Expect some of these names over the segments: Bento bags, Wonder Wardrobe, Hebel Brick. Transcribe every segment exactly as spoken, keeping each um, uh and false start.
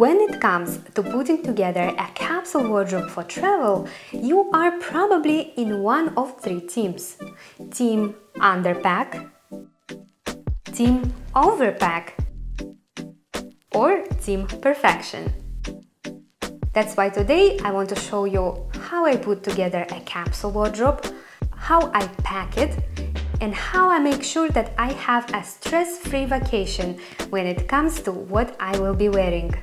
When it comes to putting together a capsule wardrobe for travel, you are probably in one of three teams. Team underpack, team overpack, or team perfection. That's why today I want to show you how I put together a capsule wardrobe, how I pack it, and how I make sure that I have a stress-free vacation when it comes to what I will be wearing.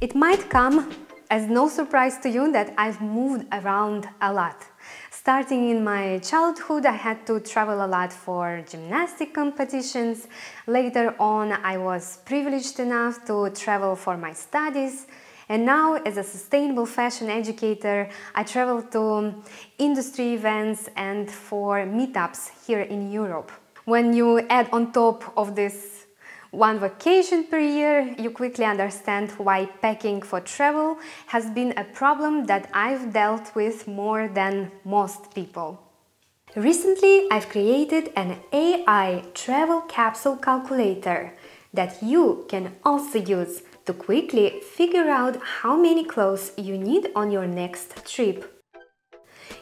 It might come as no surprise to you that I've moved around a lot. Starting in my childhood, I had to travel a lot for gymnastic competitions. Later on, I was privileged enough to travel for my studies. And now, as a sustainable fashion educator, I travel to industry events and for meetups here in Europe. When you add on top of this one vacation per year, you quickly understand why packing for travel has been a problem that I've dealt with more than most people. Recently, I've created an A I travel capsule calculator that you can also use to quickly figure out how many clothes you need on your next trip.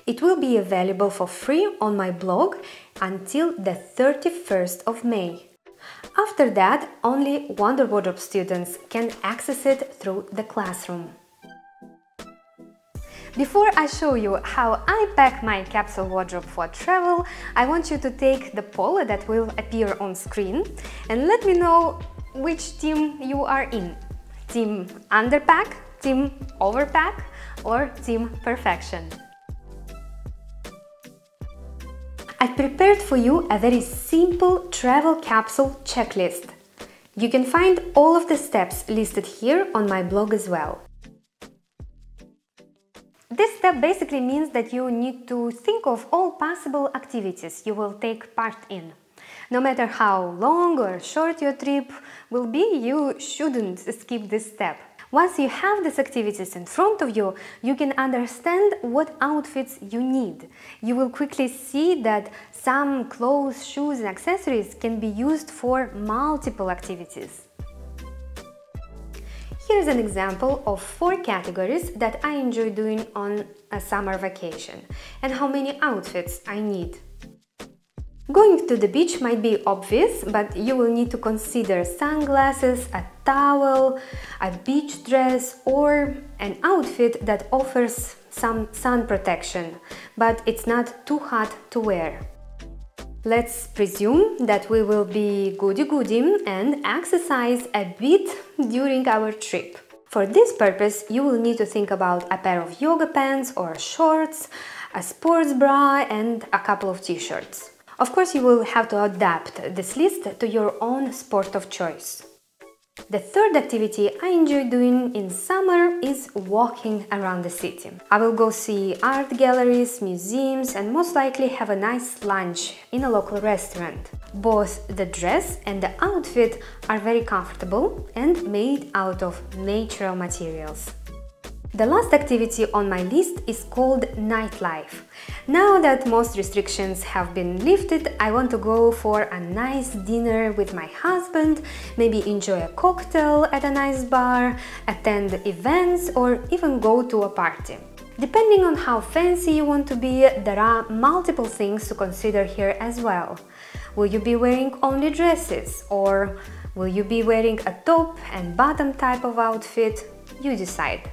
It will be available for free on my blog until the thirty-first of May. After that, only Wonder Wardrobe students can access it through the classroom. Before I show you how I pack my capsule wardrobe for travel, I want you to take the poll that will appear on screen and let me know which team you are in. Team underpack, team overpack, or team perfection. I prepared for you a very simple travel capsule checklist. You can find all of the steps listed here on my blog as well. This step basically means that you need to think of all possible activities you will take part in. No matter how long or short your trip will be, you shouldn't skip this step. Once you have these activities in front of you, you can understand what outfits you need. You will quickly see that some clothes, shoes, and accessories can be used for multiple activities. Here is an example of four categories that I enjoy doing on a summer vacation and how many outfits I need. Going to the beach might be obvious, but you will need to consider sunglasses, a towel, a beach dress, or an outfit that offers some sun protection, but it's not too hot to wear. Let's presume that we will be goody-goody and exercise a bit during our trip. For this purpose, you will need to think about a pair of yoga pants or shorts, a sports bra, and a couple of t-shirts. Of course, you will have to adapt this list to your own sport of choice. The third activity I enjoy doing in summer is walking around the city. I will go see art galleries, museums, and most likely have a nice lunch in a local restaurant. Both the dress and the outfit are very comfortable and made out of natural materials. The last activity on my list is called nightlife. Now that most restrictions have been lifted, I want to go for a nice dinner with my husband, maybe enjoy a cocktail at a nice bar, attend events, or even go to a party. Depending on how fancy you want to be, there are multiple things to consider here as well. Will you be wearing only dresses, or will you be wearing a top and bottom type of outfit? You decide.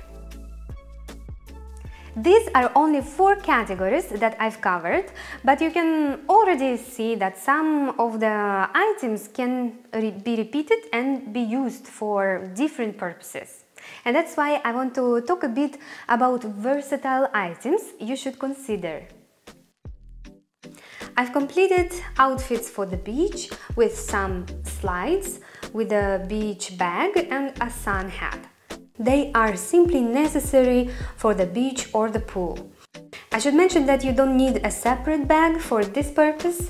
These are only four categories that I've covered, but you can already see that some of the items can be repeated and be used for different purposes. And that's why I want to talk a bit about versatile items you should consider. I've completed outfits for the beach with some slides, with a beach bag and a sun hat. They are simply necessary for the beach or the pool. I should mention that you don't need a separate bag for this purpose.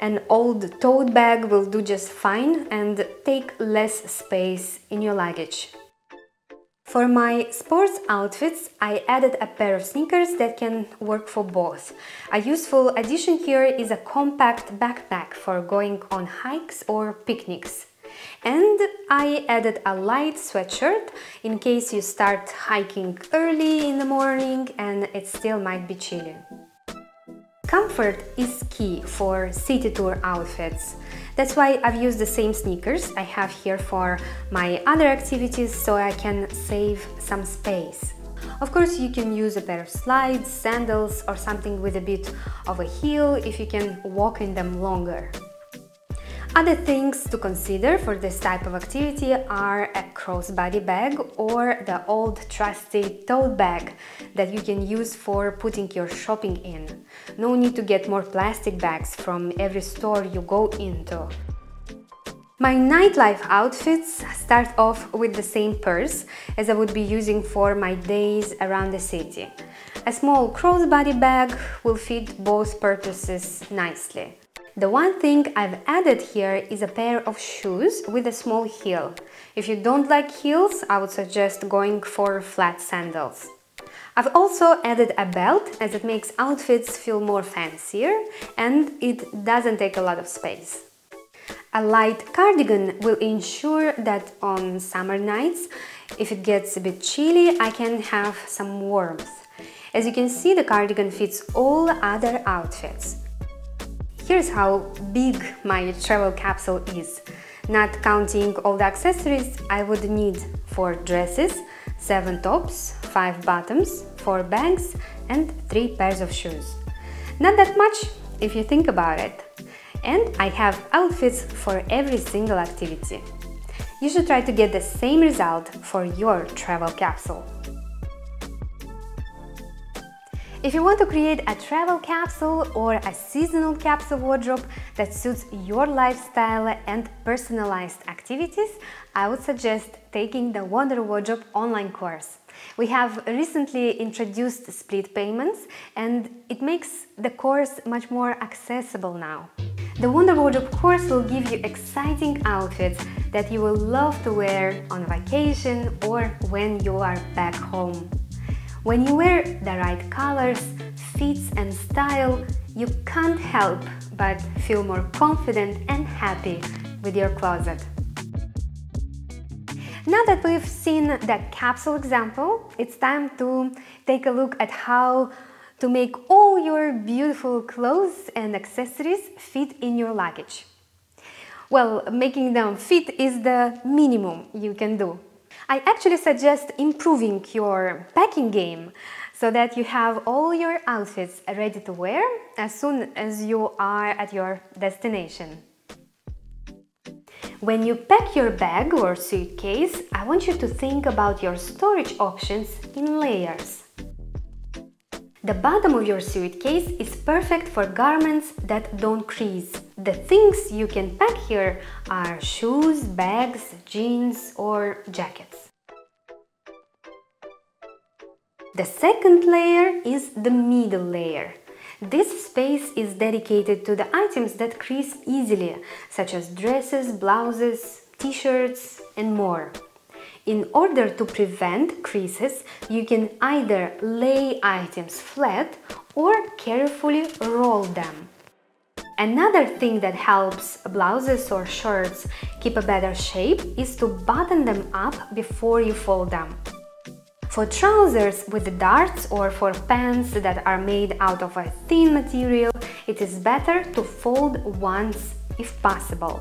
An old tote bag will do just fine and take less space in your luggage. For my sports outfits, I added a pair of sneakers that can work for both. A useful addition here is a compact backpack for going on hikes or picnics. And I added a light sweatshirt in case you start hiking early in the morning and it still might be chilly. Comfort is key for city tour outfits. That's why I've used the same sneakers I have here for my other activities, so I can save some space. Of course, you can use a pair of slides, sandals, or something with a bit of a heel if you can walk in them longer. Other things to consider for this type of activity are a crossbody bag or the old trusty tote bag that you can use for putting your shopping in. No need to get more plastic bags from every store you go into. My nightlife outfits start off with the same purse as I would be using for my days around the city. A small crossbody bag will fit both purposes nicely. The one thing I've added here is a pair of shoes with a small heel. If you don't like heels, I would suggest going for flat sandals. I've also added a belt as it makes outfits feel more fancier and it doesn't take a lot of space. A light cardigan will ensure that on summer nights, if it gets a bit chilly, I can have some warmth. As you can see, the cardigan fits all other outfits. Here's how big my travel capsule is. Not counting all the accessories I would need for dresses, seven tops, five bottoms, four bags and three pairs of shoes. Not that much if you think about it. And I have outfits for every single activity. You should try to get the same result for your travel capsule. If you want to create a travel capsule or a seasonal capsule wardrobe that suits your lifestyle and personalized activities, I would suggest taking the Wonder Wardrobe online course. We have recently introduced split payments and it makes the course much more accessible now. The Wonder Wardrobe course will give you exciting outfits that you will love to wear on vacation or when you are back home. When you wear the right colors, fits and style, you can't help but feel more confident and happy with your closet. Now that we've seen the capsule example, it's time to take a look at how to make all your beautiful clothes and accessories fit in your luggage. Well, making them fit is the minimum you can do. I actually suggest improving your packing game so that you have all your outfits ready to wear as soon as you are at your destination. When you pack your bag or suitcase, I want you to think about your storage options in layers. The bottom of your suitcase is perfect for garments that don't crease. The things you can pack here are shoes, bags, jeans or jackets. The second layer is the middle layer. This space is dedicated to the items that crease easily, such as dresses, blouses, t-shirts and more. In order to prevent creases, you can either lay items flat or carefully roll them. Another thing that helps blouses or shirts keep a better shape is to button them up before you fold them. For trousers with darts or for pants that are made out of a thin material, it is better to fold once if possible.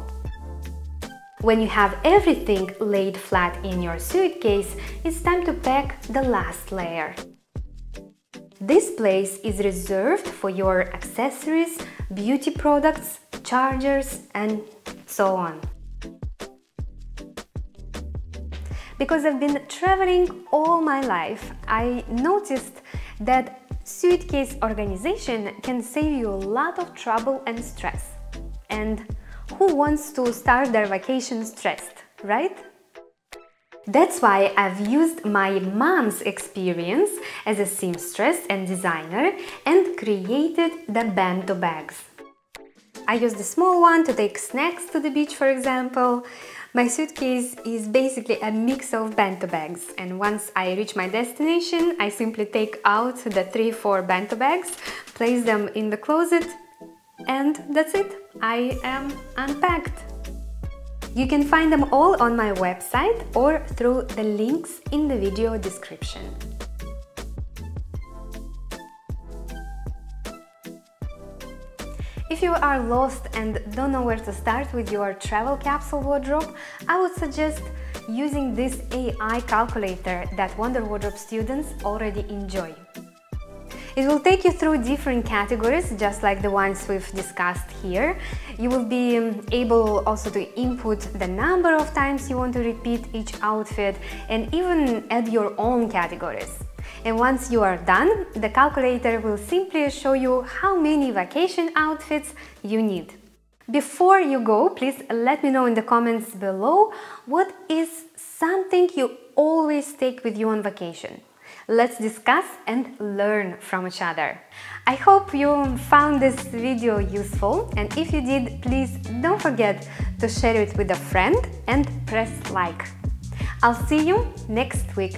When you have everything laid flat in your suitcase, it's time to pack the last layer. This place is reserved for your accessories, beauty products, chargers, and so on. Because I've been traveling all my life, I noticed that suitcase organization can save you a lot of trouble and stress. And who wants to start their vacation stressed, right? That's why I've used my mom's experience as a seamstress and designer and created the Bento bags. I use the small one to take snacks to the beach, for example. My suitcase is basically a mix of bento bags, and once I reach my destination, I simply take out the three, four bento bags, place them in the closet, and that's it. I am unpacked. You can find them all on my website or through the links in the video description. If you are lost and don't know where to start with your travel capsule wardrobe, I would suggest using this A I calculator that Wonder Wardrobe students already enjoy. It will take you through different categories, just like the ones we've discussed here. You will be able also to input the number of times you want to repeat each outfit and even add your own categories. And once you are done, the calculator will simply show you how many vacation outfits you need. Before you go, please let me know in the comments below what is something you always take with you on vacation. Let's discuss and learn from each other. I hope you found this video useful, and if you did, please don't forget to share it with a friend and press like. I'll see you next week.